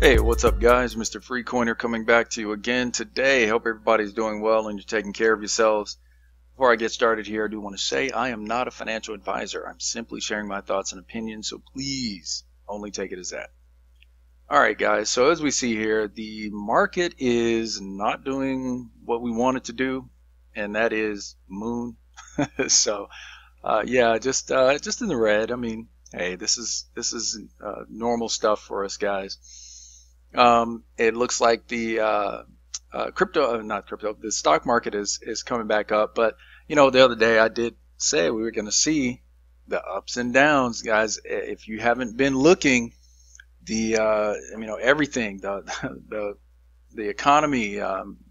Hey, what's up guys? Mr. Freecoiner coming back to you again today. Hope everybody's doing well and you're taking care of yourselves. Before I get started here, I do want to say I am not a financial advisor. I'm simply sharing my thoughts and opinions, so please only take it as that. Alright guys, so as we see here, the market is not doing what we want it to do, and that is moon. So yeah, just in the red. I mean, hey, this is normal stuff for us guys. It looks like the the stock market is coming back up, but you know, the other day I did say we were going to see the ups and downs, guys. If you haven't been looking, the you know, everything, the economy,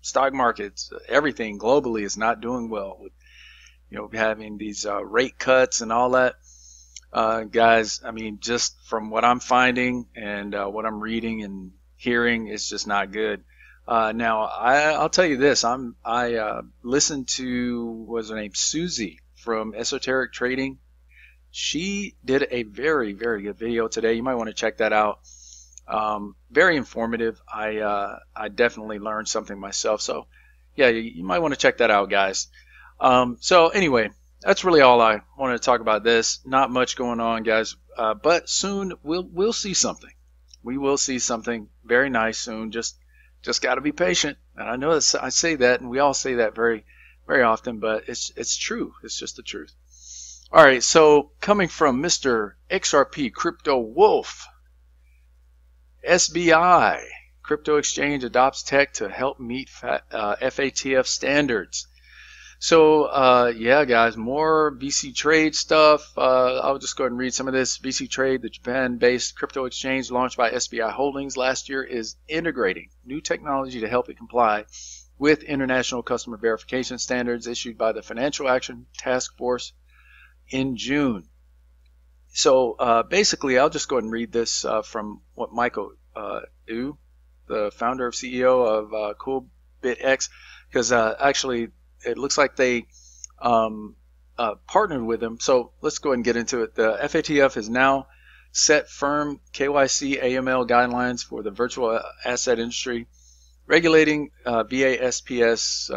stock markets, everything globally is not doing well with, you know, having these rate cuts and all that. Guys, I mean, just from what I'm finding and what I'm reading and hearing, it's just not good. Now, I'll tell you this. I listened to, what's her name, Susie from Esoteric Trading. She did a very, very good video today. You might want to check that out. Very informative. I definitely learned something myself. So, yeah, you might want to check that out, guys. So, anyway, that's really all I wanted to talk about this. Not much going on, guys. But soon we'll see something. We will see something very nice soon. Just got to be patient, and I know that I say that, and we all say that very, very often, but it's true. It's just the truth. All right, so coming from Mr. XRP Crypto Wolf, SBI crypto exchange adopts tech to help meet FATF standards. So yeah, guys, more VC trade stuff. I'll just go ahead and read some of this. VC Trade, the Japan-based crypto exchange launched by SBI Holdings last year, is integrating new technology to help it comply with international customer verification standards issued by the Financial Action Task Force in June. So basically, I'll just go ahead and read this from what Michael Ew, the founder and CEO of CoolBitX, because actually, it looks like they partnered with them. So let's go ahead and get into it. The FATF has now set firm KYC AML guidelines for the virtual asset industry, regulating VASPS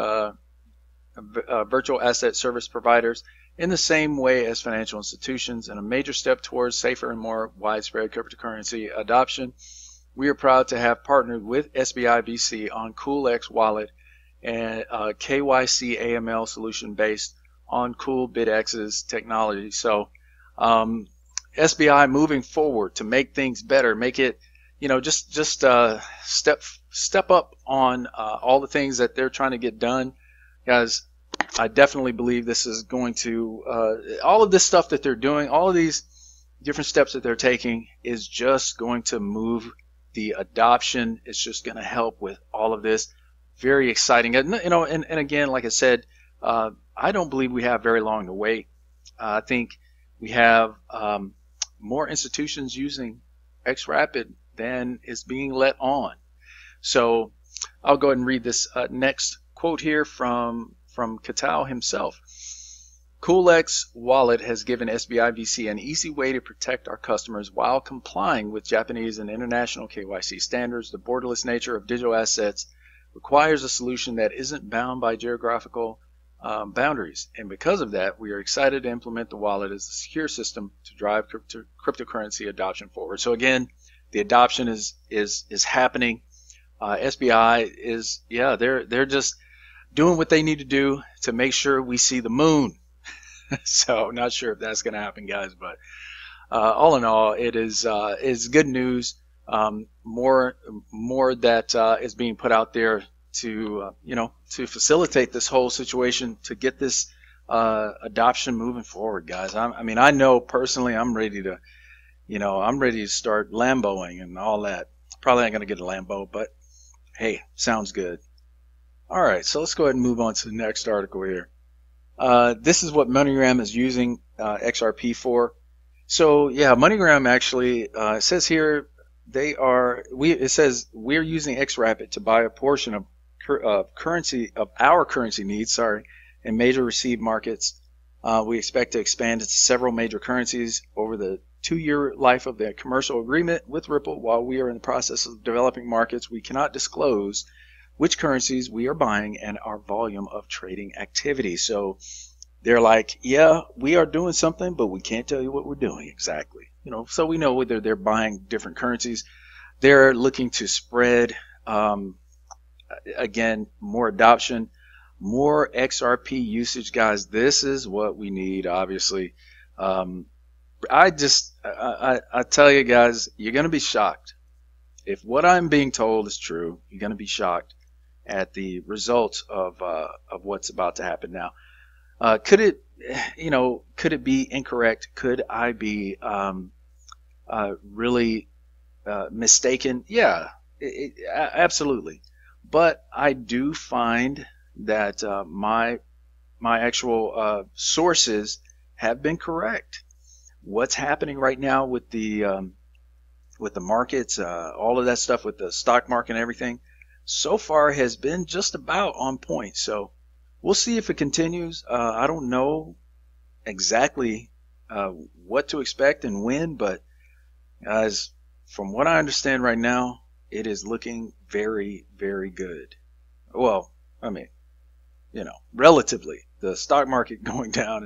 virtual asset service providers in the same way as financial institutions, and a major step towards safer and more widespread cryptocurrency adoption. We are proud to have partnered with SBI VC on CoolX Wallet, and KYC AML solution based on CoolBitX's technology. So SBI moving forward to make things better, make it, you know, just step up on all the things that they're trying to get done, guys. I definitely believe this is going to all of this stuff that they're doing, all of these different steps that they're taking is just going to move the adoption. It's just going to help with all of this. Very exciting, you know. And again, like I said, I don't believe we have very long to wait. I think we have more institutions using X Rapid than is being let on. So I'll go ahead and read this next quote here from Katow himself. CoolX Wallet has given SBI VC an easy way to protect our customers while complying with Japanese and international KYC standards. The borderless nature of digital assets requires a solution that isn't bound by geographical boundaries, and because of that, we are excited to implement the wallet as a secure system to drive cryptocurrency adoption forward. So again, the adoption is happening. SBI is, yeah, they're just doing what they need to do to make sure we see the moon. So not sure if that's going to happen, guys, but all in all, it is good news. More that is being put out there to you know, to facilitate this whole situation, to get this adoption moving forward, guys. I mean, I know personally, I'm ready to, you know, I'm ready to start Lamboing and all that. Probably ain't gonna get a Lambo, but hey, sounds good. All right, so let's go ahead and move on to the next article here. This is what MoneyGram is using XRP for. So yeah, MoneyGram actually says here. It says we're using XRapid to buy a portion of our currency needs, sorry, in major receive markets. We expect to expand into several major currencies over the 2-year life of the commercial agreement with Ripple. While we are in the process of developing markets, we cannot disclose which currencies we are buying and our volume of trading activity. So they're like, yeah, we are doing something, but we can't tell you what we're doing exactly. You know, so we know whether they're buying different currencies. They're looking to spread, again, more adoption, more XRP usage, guys. This is what we need, obviously. I tell you guys, you're going to be shocked. If what I'm being told is true, you're going to be shocked at the results of what's about to happen now. Could it be incorrect? Could I be really mistaken? Yeah, absolutely. But I do find that my actual sources have been correct. What's happening right now with the markets, all of that stuff with the stock market and everything, so far has been just about on point. So we'll see if it continues. I don't know exactly what to expect and when, but guys, from what I understand right now, it is looking very, very good. Well, I mean, you know, relatively, the stock market going down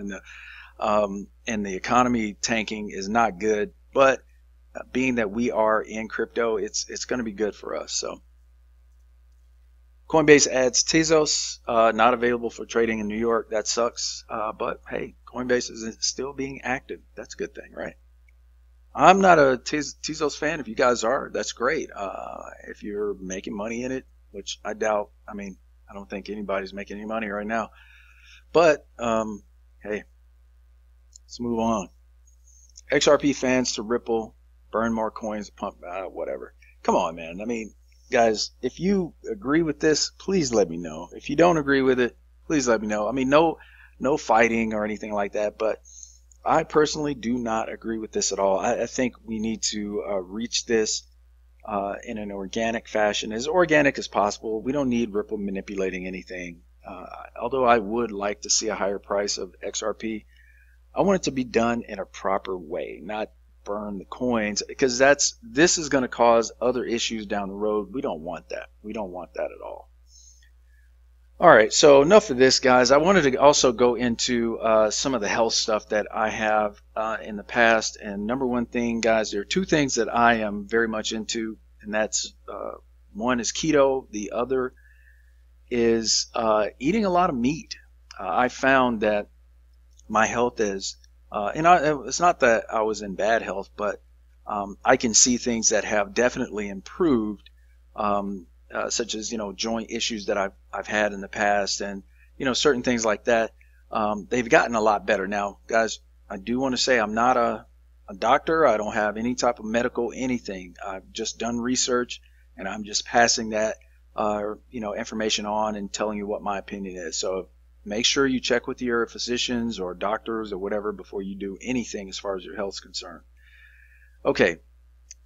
and the economy tanking is not good, but being that we are in crypto, it's going to be good for us. So Coinbase adds Tezos, not available for trading in New York. That sucks. But hey, Coinbase is still being active. That's a good thing, right? I'm not a Tezos fan. If you guys are, that's great. If you're making money in it, which I doubt. I mean, I don't think anybody's making any money right now. But hey, let's move on. XRP fans to Ripple, burn more coins, pump, whatever. Come on, man. I mean, guys, if you agree with this, please let me know. If you don't agree with it, please let me know. I mean, no fighting or anything like that, but I personally do not agree with this at all. I think we need to reach this in an organic fashion, as organic as possible. We don't need Ripple manipulating anything. Although I would like to see a higher price of XRP, I want it to be done in a proper way, not burn the coins, because this is going to cause other issues down the road. We don't want that. We don't want that at all. All right, so enough of this, guys. I wanted to also go into some of the health stuff that I have in the past. And number one thing, guys, there are two things that I am very much into, and that's one is keto. The other is eating a lot of meat. I found that my health is, it's not that I was in bad health, but I can see things that have definitely improved, such as, you know, joint issues that I've had in the past, and, you know, certain things like that. They've gotten a lot better. Now, guys, I do want to say I'm not a doctor. I don't have any type of medical anything. I've just done research, and I'm just passing that, you know, information on and telling you what my opinion is. So make sure you check with your physicians or doctors or whatever before you do anything as far as your health's concerned. Okay,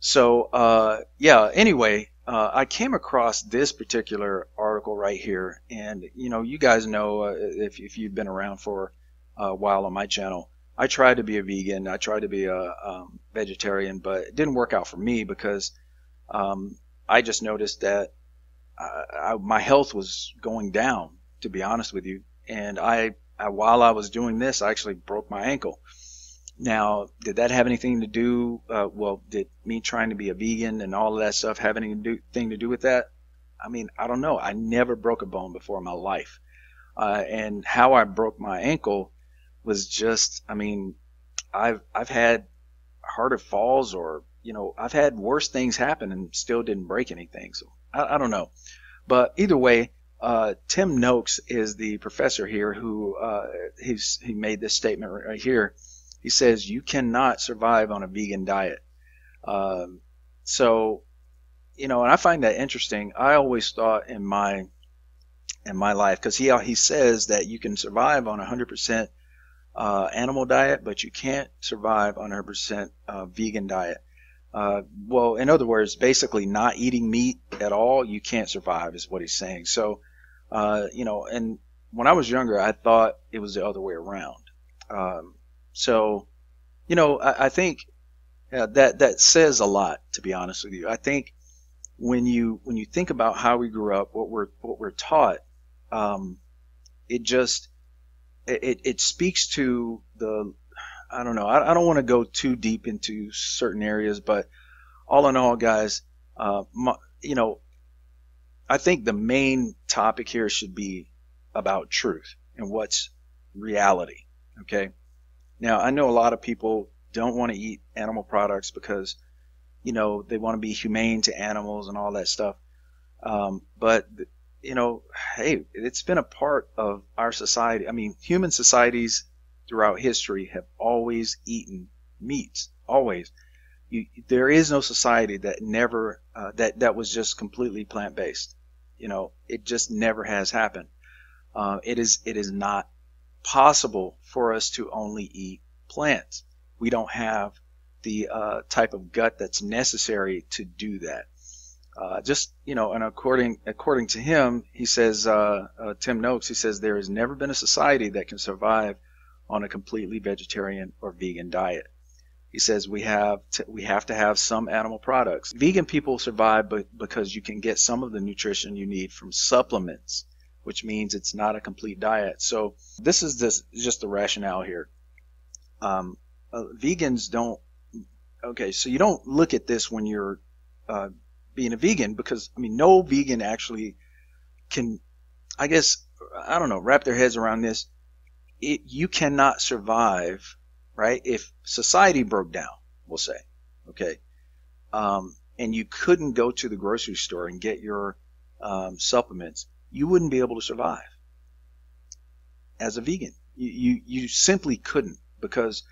so yeah, anyway, I came across this particular article right here, and you know, you guys know, if you've been around for a while on my channel, I tried to be a vegan, I tried to be a vegetarian, but it didn't work out for me because I just noticed that my health was going down, to be honest with you. And while I was doing this, I actually broke my ankle. Now, did that have anything to do, well, did me trying to be a vegan and all of that stuff have anything to do with that? I mean, I don't know. I never broke a bone before in my life. And how I broke my ankle was just, I mean, I've had harder falls, or, you know, I've had worse things happen and still didn't break anything. So I don't know. But either way, Tim Noakes is the professor here who he made this statement right here. He says, you cannot survive on a vegan diet. So, you know, and I find that interesting. I always thought in my life, because he says that you can survive on 100% animal diet, but you can't survive on 100% vegan diet. Well, in other words, basically not eating meat at all, you can't survive, is what he's saying. So, you know, and when I was younger, I thought it was the other way around. So, you know, I think that says a lot, to be honest with you. I think when you think about how we grew up, what we're taught, it speaks to the, I don't know, I don't want to go too deep into certain areas, but all in all, guys, I think the main topic here should be about truth and what's reality. Okay. Now, I know a lot of people don't want to eat animal products because, you know, they want to be humane to animals and all that stuff. But, you know, hey, it's been a part of our society. I mean, human societies throughout history have always eaten meats, always. There is no society that never that was just completely plant-based. You know, it just never has happened. It is not possible for us to only eat plants. We don't have the type of gut that's necessary to do that. Just, you know, and according to him, he says, Tim Noakes, he says, there has never been a society that can survive on a completely vegetarian or vegan diet. He says we have to have some animal products. Vegan people survive because you can get some of the nutrition you need from supplements, which means it's not a complete diet. So this is just the rationale here. Vegans don't, okay, so you don't look at this when you're being a vegan, because, I mean, no vegan actually can, I guess, I don't know, wrap their heads around this. You cannot survive, right, if society broke down, we'll say, okay, and you couldn't go to the grocery store and get your supplements, you wouldn't be able to survive as a vegan. You simply couldn't, because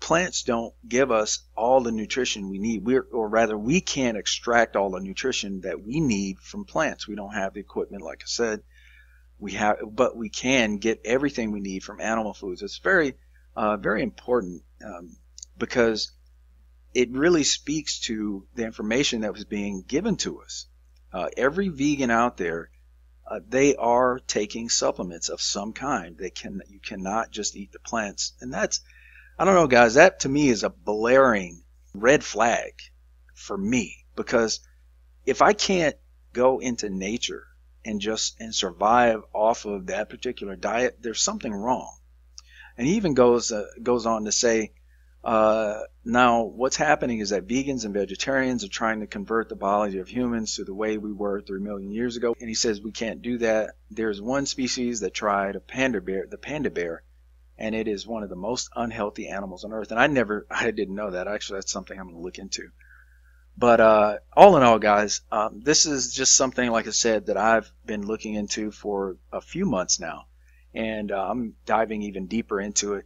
plants don't give us all the nutrition we need. Or rather, we can't extract all the nutrition that we need from plants. We don't have the equipment, like I said. But we can get everything we need from animal foods. It's very, very important, because it really speaks to the information that was being given to us. Every vegan out there, they are taking supplements of some kind. You cannot just eat the plants, and that's, I don't know, guys. That to me is a blaring red flag for me, because if I can't go into nature and survive off of that particular diet, there's something wrong. And he even goes on to say, now what's happening is that vegans and vegetarians are trying to convert the biology of humans to the way we were 3 million years ago. And he says we can't do that. There's one species that tried the panda bear, and it is one of the most unhealthy animals on earth. And I didn't know that. Actually, that's something I'm going to look into. But all in all, guys, this is just something, like I said, that I've been looking into for a few months now, and I'm diving even deeper into it.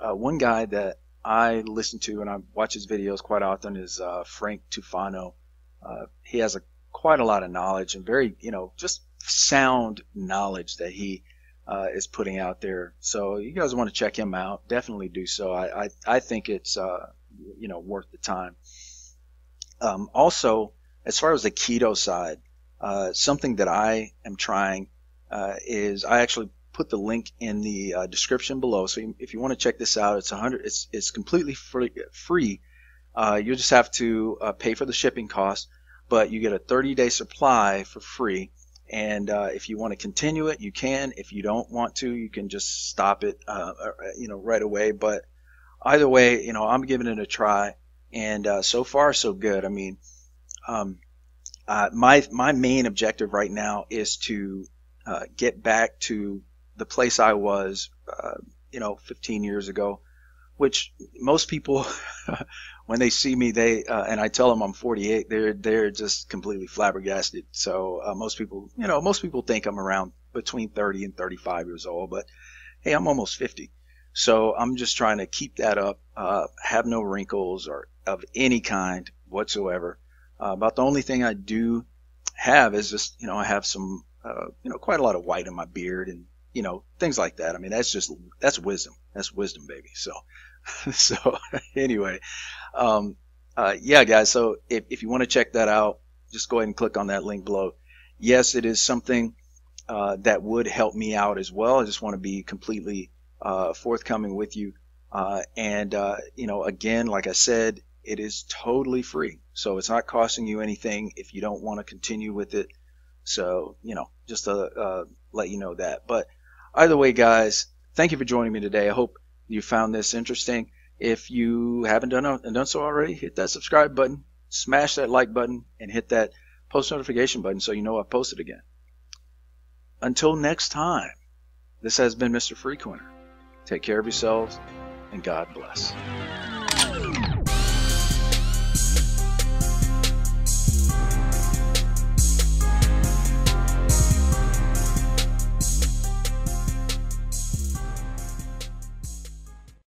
One guy that I listen to and I watch his videos quite often is Frank Tufano. He has quite a lot of knowledge, and very, you know, just sound knowledge that he is putting out there. So you guys want to check him out, definitely do so. I think it's, you know, worth the time. Also, as far as the keto side, something that I am trying is, I actually put the link in the description below. So if you want to check this out, it's completely free. You'll just have to pay for the shipping cost, but you get a 30-day supply for free. And if you want to continue it, you can. If you don't want to, you can just stop it, you know, right away. But either way, you know, I'm giving it a try. And so far, so good. I mean, my main objective right now is to get back to the place I was, you know, 15 years ago, which most people, when they see me, they and I tell them I'm 48, they're just completely flabbergasted. So most people, you know, most people think I'm around between 30 and 35 years old, but hey, I'm almost 50. So I'm just trying to keep that up, have no wrinkles or of any kind whatsoever. About the only thing I do have is just, you know, I have some, you know, quite a lot of white in my beard and, you know, things like that. I mean, that's just, that's wisdom. That's wisdom, baby. So, so anyway, yeah, guys. So if you want to check that out, just go ahead and click on that link below. Yes, it is something, that would help me out as well. I just want to be completely forthcoming with you, and you know, again, like I said, It is totally free, so it's not costing you anything if you don't want to continue with it. So, you know, just to let you know that. But either way, guys, thank you for joining me today. I hope you found this interesting. If you haven't done so already, hit that subscribe button, smash that like button, and hit that post notification button so you know I've posted again. Until next time, this has been Mr. Freecoiner. Take care of yourselves, and God bless.